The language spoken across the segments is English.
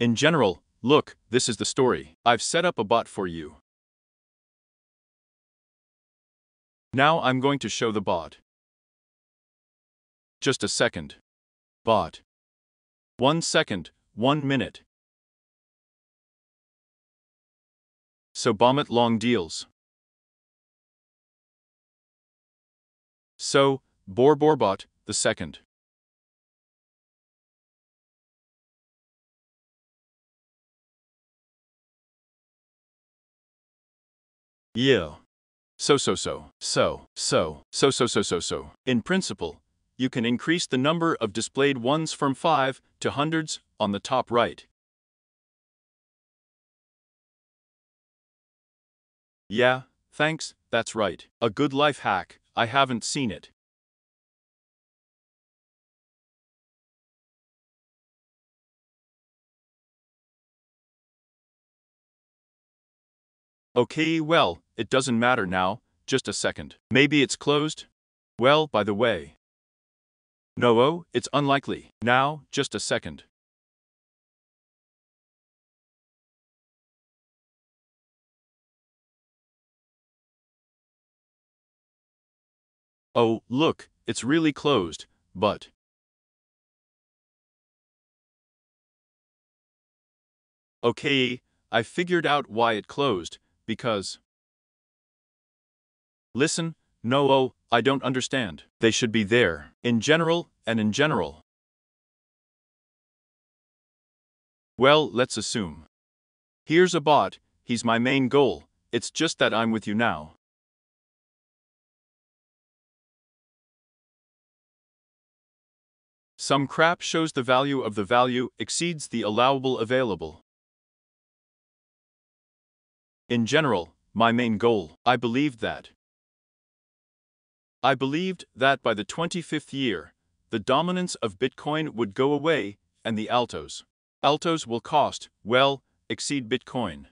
In general, look, this is the story. I've set up a bot for you. Now I'm going to show the bot. Just a second. Bot. 1 second, 1 minute. So bomb it long deals. So, borbot, the second. Yeah. So. In principle, you can increase the number of displayed ones from 5 to hundreds on the top right. Yeah, thanks, that's right. A good life hack, I haven't seen it. Okay, well, it doesn't matter now, just a second. Maybe it's closed? Well, by the way. No, oh, it's unlikely. Now, just a second. Oh, look, it's really closed, but... Okay, I figured out why it closed. Because... Listen, no, oh, I don't understand. They should be there. In general, and in general. Well, let's assume. Here's a bot, he's my main goal, it's just that I'm with you now. Some crap shows the value of the value exceeds the allowable available. In general, my main goal, I believed that by the 25th year, the dominance of Bitcoin would go away, and the altos will cost, well, exceed Bitcoin.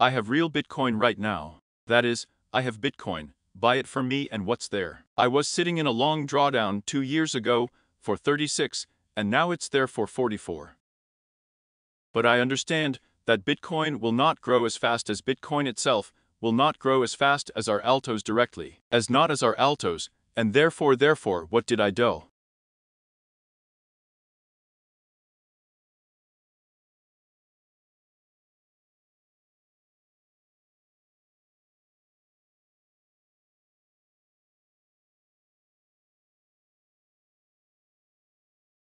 I have real Bitcoin right now. That is, I have Bitcoin, buy it for me and what's there. I was sitting in a long drawdown 2 years ago, for 36, and now it's there for 44. But I understand that Bitcoin will not grow as fast as Bitcoin itself, will not grow as fast as our altos directly, as not as our altos, and therefore, what did I do?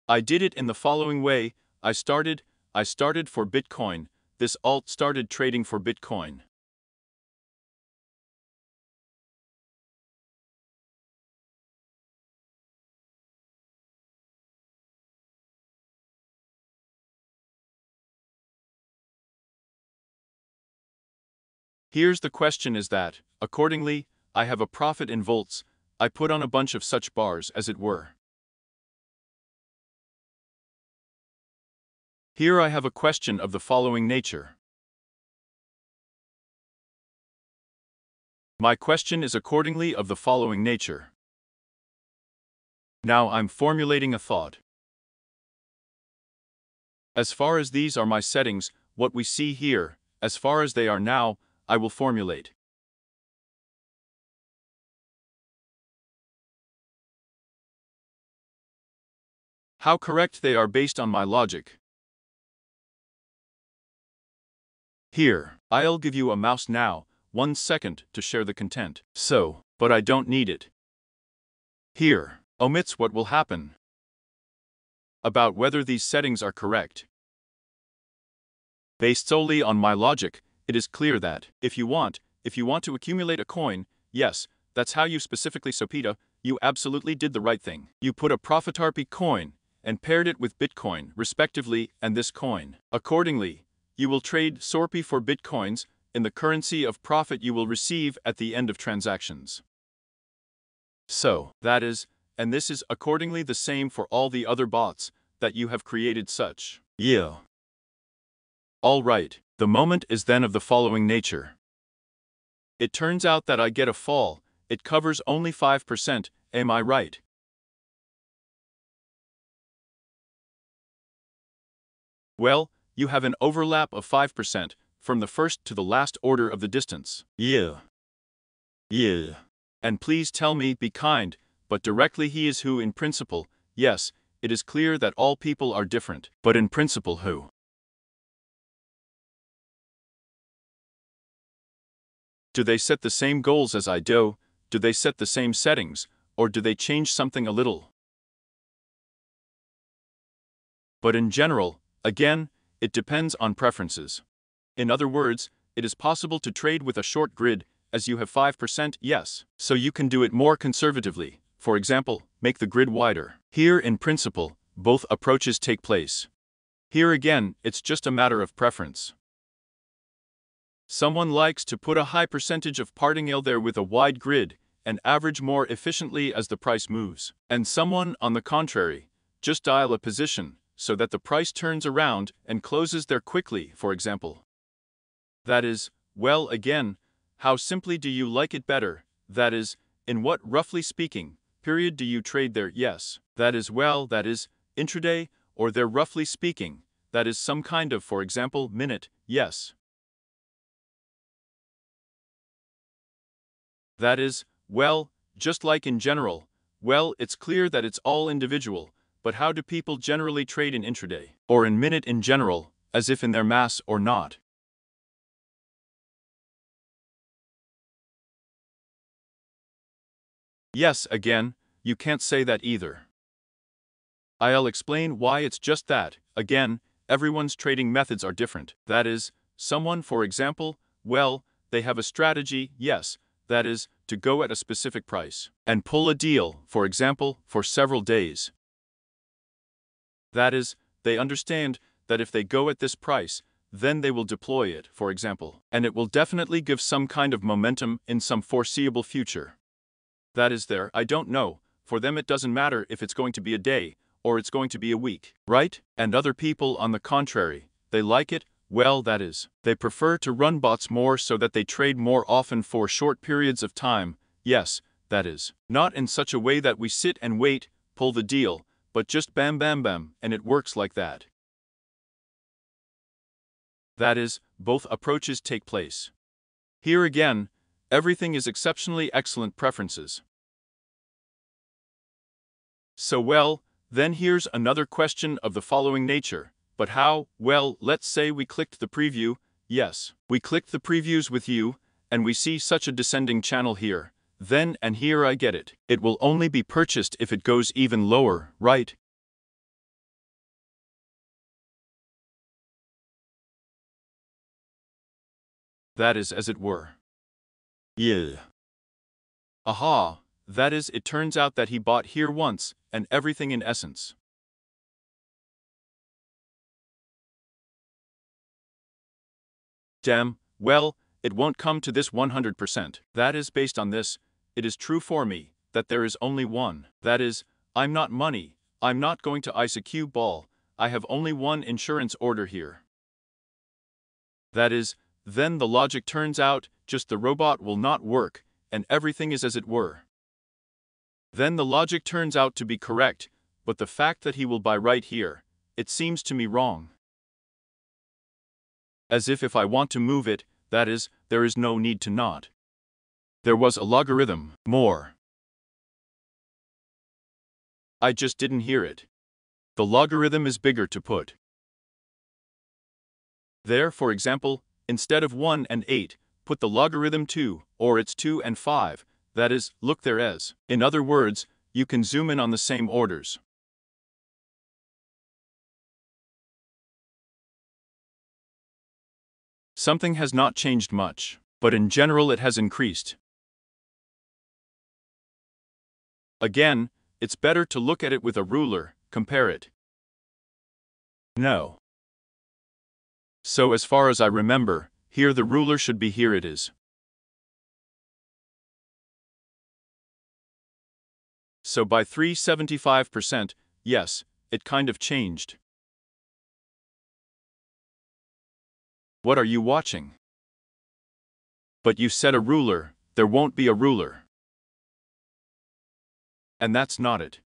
I did it in the following way. I started for Bitcoin, this alt started trading for Bitcoin. Here's the question is that, accordingly, I have a profit in volts, I put on a bunch of such bars as it were. Here I have a question of the following nature. My question is accordingly of the following nature. Now I'm formulating a thought. As far as these are my settings, what we see here, as far as they are now, I will formulate. How correct they are based on my logic. Here, I'll give you a mouse now, 1 second to share the content. So, but I don't need it. Here, omits what will happen. About whether these settings are correct. Based solely on my logic, it is clear that, if you want to accumulate a coin, yes, that's how you specifically Sopita, you absolutely did the right thing. You put a Profitarpi coin, and paired it with Bitcoin, respectively, and this coin. Accordingly, you will trade Sorpi for Bitcoins in the currency of profit you will receive at the end of transactions. So, that is, and this is accordingly the same for all the other bots that you have created such. Yeah. All right, the moment is then of the following nature. It turns out that I get a fall, it covers only 5%, am I right? Well, you have an overlap of 5% from the first to the last order of the distance. Yeah. And please tell me, be kind, but directly he is who in principle, yes, it is clear that all people are different, but in principle who? Do they set the same goals as I do? Do they set the same settings, or do they change something a little? But in general, again, it depends on preferences. In other words, it is possible to trade with a short grid, as you have 5%, yes. So you can do it more conservatively, for example, make the grid wider. Here in principle, both approaches take place. Here again, it's just a matter of preference. Someone likes to put a high percentage of parting ale there with a wide grid and average more efficiently as the price moves. And someone, on the contrary, just dial a position so that the price turns around and closes there quickly, for example. That is, well again, how simply do you like it better? That is, in what, roughly speaking, period do you trade there? Yes. That is, well, that is, intraday, or there roughly speaking, that is some kind of, for example, minute, yes. That is, well, just like in general, well, it's clear that it's all individual, but how do people generally trade in intraday, or in minute in general, as if in their mass or not? Yes, again, you can't say that either. I'll explain why it's just that, again, everyone's trading methods are different. That is, someone, for example, well, they have a strategy, yes, that is, to go at a specific price and pull a deal, for example, for several days. That is, they understand that if they go at this price, then they will deploy it, for example, and it will definitely give some kind of momentum in some foreseeable future. That is there, I don't know, for them it doesn't matter if it's going to be a day or it's going to be a week, right? And other people, on the contrary, they like it. Well, that is, they prefer to run bots more so that they trade more often for short periods of time, yes, that is, not in such a way that we sit and wait, pull the deal, but just bam bam bam, and it works like that. That is, both approaches take place. Here again, everything is exceptionally excellent preferences. So well, then here's another question of the following nature. But how? Well, let's say we clicked the preview, yes. We clicked the previews with you, and we see such a descending channel here, then and here I get it. It will only be purchased if it goes even lower, right? That is, as it were. Yeah. Aha, that is, it turns out that he bought here once, and everything in essence. Damn, well, it won't come to this 100%. That is, based on this, it is true for me that there is only one. That is, I'm not money, I'm not going to ice a cue ball, I have only one insurance order here. That is, then the logic turns out, just the robot will not work, and everything is as it were. Then the logic turns out to be correct, but the fact that he will buy right here, it seems to me wrong. As if I want to move it, that is, there is no need to not. There was a logarithm, more. I just didn't hear it. The logarithm is bigger to put. There, for example, instead of 1 and 8, put the logarithm 2, or it's 2 and 5, that is, look there as. In other words, you can zoom in on the same orders. Something has not changed much, but in general it has increased. Again, it's better to look at it with a ruler, compare it. No. So as far as I remember, here the ruler should be, here it is. So by 375%, yes, it kind of changed. What are you watching? But you said a ruler, there won't be a ruler. And that's not it.